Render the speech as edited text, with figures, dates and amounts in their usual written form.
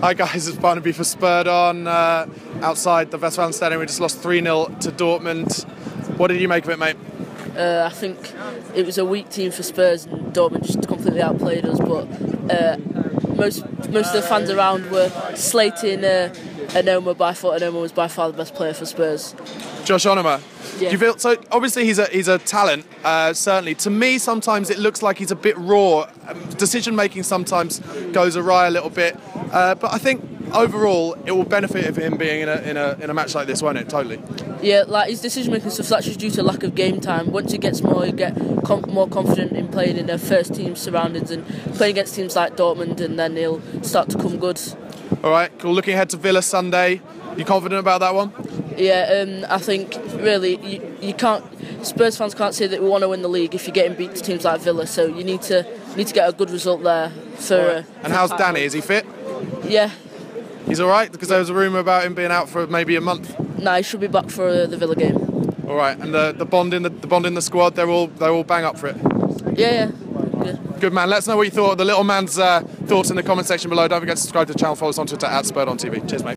Hi guys, it's Barnaby for Spurred on outside the Westfalen Stadium. We just lost 3-0 to Dortmund. What did you make of it, mate? I think it was a weak team for Spurs and Dortmund just completely outplayed us, but most of the fans around were slating Onomah. But I thought Onomah was by far the best player for Spurs. Josh Onomah. Yeah. Do you feel so? Obviously, he's a talent. Certainly, to me, sometimes it looks like he's a bit raw. Decision making sometimes goes awry a little bit. But I think overall, it will benefit of him being in a match like this, won't it? Totally. Yeah, like his decision making stuff. That's just due to lack of game time. Once he gets more, he get more confident in playing in their first team surroundings and playing against teams like Dortmund, and then he'll start to come good. All right, cool. Looking ahead to Villa Sunday, you confident about that one? Yeah, I think really you can't. Spurs fans can't say that we want to win the league if you're getting beat to teams like Villa. So you need to get a good result there. And how's Danny? Is he fit? Yeah. He's all right? Because there was a rumour about him being out for maybe a month. Nah, he should be back for the Villa game. All right, and the bond in the squad, they're all bang up for it. Yeah. Good man. Let us know what you thought. The little man's thoughts in the comment section below. Don't forget to subscribe to the channel. Follow us on Twitter @SpurredOnTV. Cheers, mate.